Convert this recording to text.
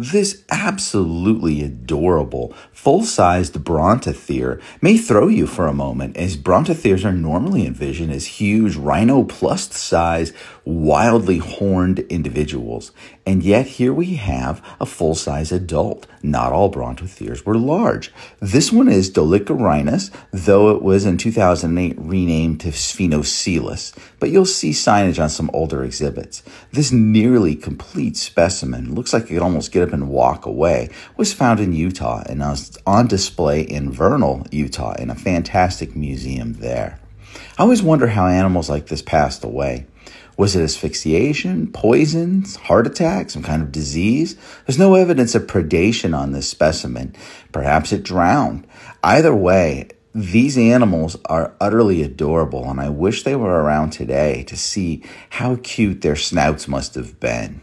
This absolutely adorable, full-sized brontothere may throw you for a moment, as brontotheres are normally envisioned as huge, rhinoplust-sized, wildly horned individuals. And yet here we have a full-size adult. Not all brontotheres were large. This one is Dolichorhinus, though it was in 2008 renamed to Sphenocelus, but you'll see signage on some older exhibits. This nearly complete specimen, looks like it could almost get up and walk away, was found in Utah and is on display in Vernal, Utah, in a fantastic museum there. I always wonder how animals like this passed away. Was it asphyxiation, poison, heart attack, some kind of disease? There's no evidence of predation on this specimen. Perhaps it drowned. Either way, these animals are utterly adorable, and I wish they were around today to see how cute their snouts must have been.